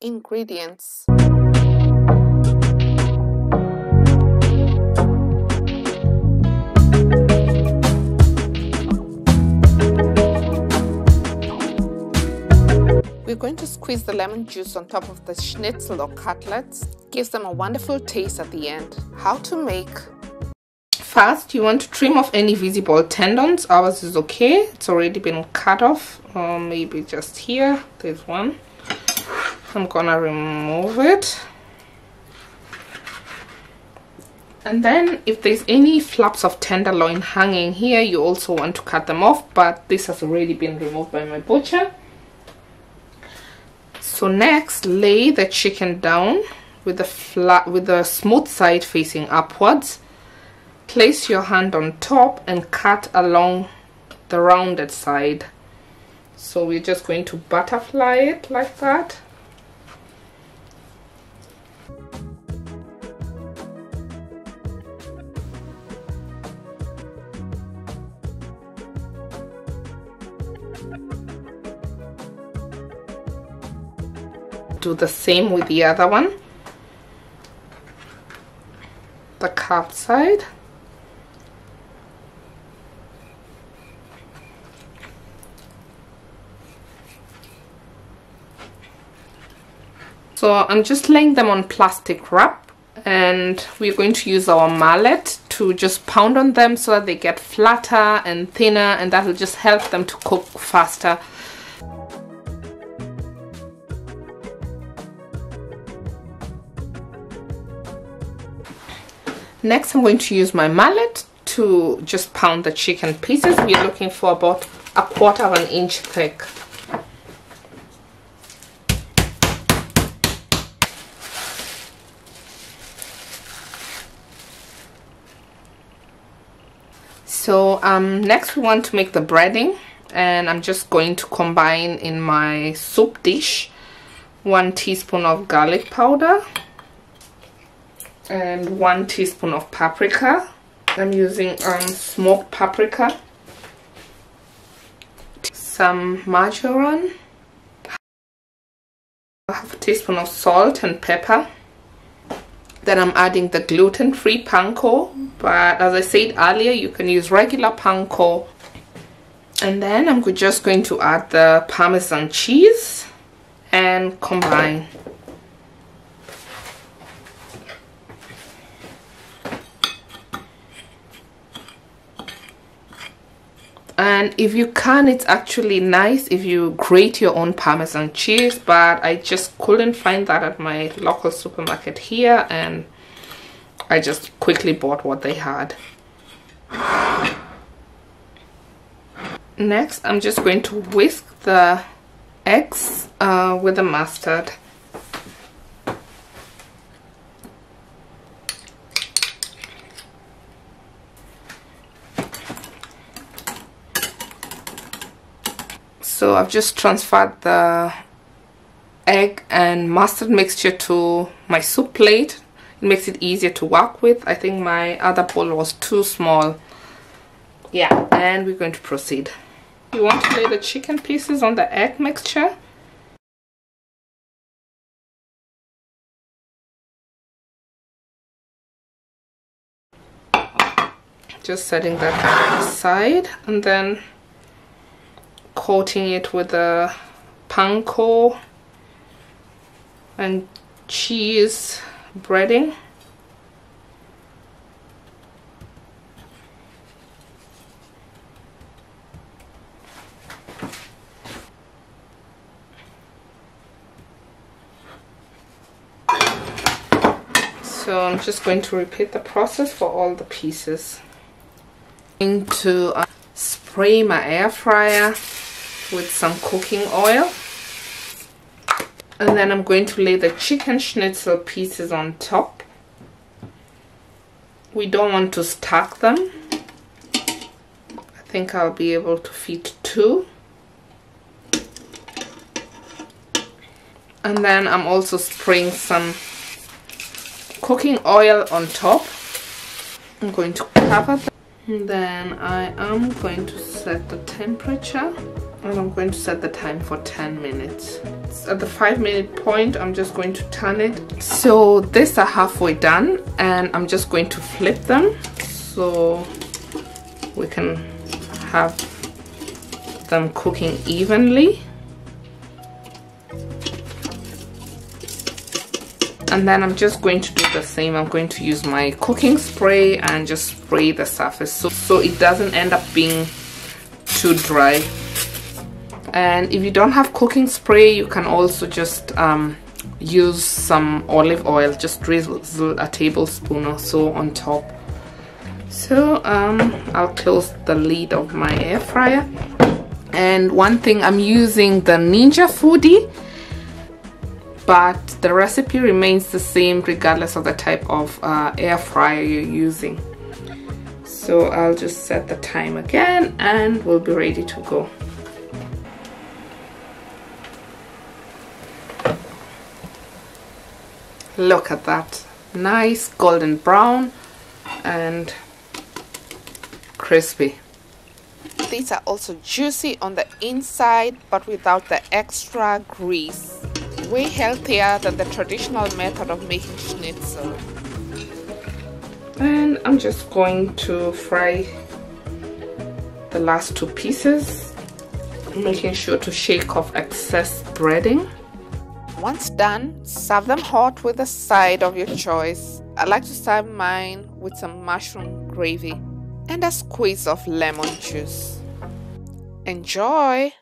Ingredients: we're going to squeeze the lemon juice on top of the schnitzel or cutlets. Gives them a wonderful taste at the end. How to make: first, you want to trim off any visible tendons. Ours is okay, it's already been cut off, or maybe just here. There's one. I'm gonna remove it. And then if there's any flaps of tenderloin hanging here, you also want to cut them off, but this has already been removed by my butcher. So next, lay the chicken down with the smooth side facing upwards. Place your hand on top and cut along the rounded side. So we're just going to butterfly it like that. Do the same with the other one, the curved side. So I'm just laying them on plastic wrap, and we're going to use our mallet to just pound on them so that they get flatter and thinner, and that will just help them to cook faster. Next, I'm going to use my mallet to just pound the chicken pieces. We're looking for about a quarter of an inch thick. So next we want to make the breading, and I'm just going to combine in my soup dish 1 teaspoon of garlic powder and 1 teaspoon of paprika. I'm using smoked paprika, some marjoram, half a teaspoon of salt and pepper. Then I'm adding the gluten-free panko, but as I said earlier, you can use regular panko. And then I'm just going to add the Parmesan cheese and combine. And if you can, it's actually nice if you grate your own Parmesan cheese, but I just couldn't find that at my local supermarket here, and I just quickly bought what they had. Next, I'm just going to whisk the eggs with the mustard. So I've just transferred the egg and mustard mixture to my soup plate. It makes it easier to work with. I think my other bowl was too small. Yeah, and we're going to proceed. You want to lay the chicken pieces on the egg mixture. Just setting that aside, and then coating it with the panko and cheese breading. So I'm just going to repeat the process for all the pieces. I'm going to spray my air fryer with some cooking oil, and then I'm going to lay the chicken schnitzel pieces on top. We don't want to stack them. I think I'll be able to fit 2. And then I'm also spraying some cooking oil on top. I'm going to cover them. Then I am going to set the temperature, and I'm going to set the time for 10 minutes. At the 5-minute point, I'm just going to turn it. So these are halfway done, and I'm just going to flip them so we can have them cooking evenly. And then I'm just going to do the same. I'm going to use my cooking spray and just spray the surface so it doesn't end up being too dry. And if you don't have cooking spray, you can also just use some olive oil, just drizzle a tablespoon or so on top. So I'll close the lid of my air fryer. And one thing, I'm using the Ninja Foodi, but the recipe remains the same regardless of the type of air fryer you're using. So I'll just set the time again and we'll be ready to go. Look at that, nice golden brown and crispy. These are also juicy on the inside but without the extra grease. Way healthier than the traditional method of making schnitzel. And I'm just going to fry the last two pieces, making sure to shake off excess breading. Once done, serve them hot with a side of your choice. I like to serve mine with some mushroom gravy and a squeeze of lemon juice. Enjoy!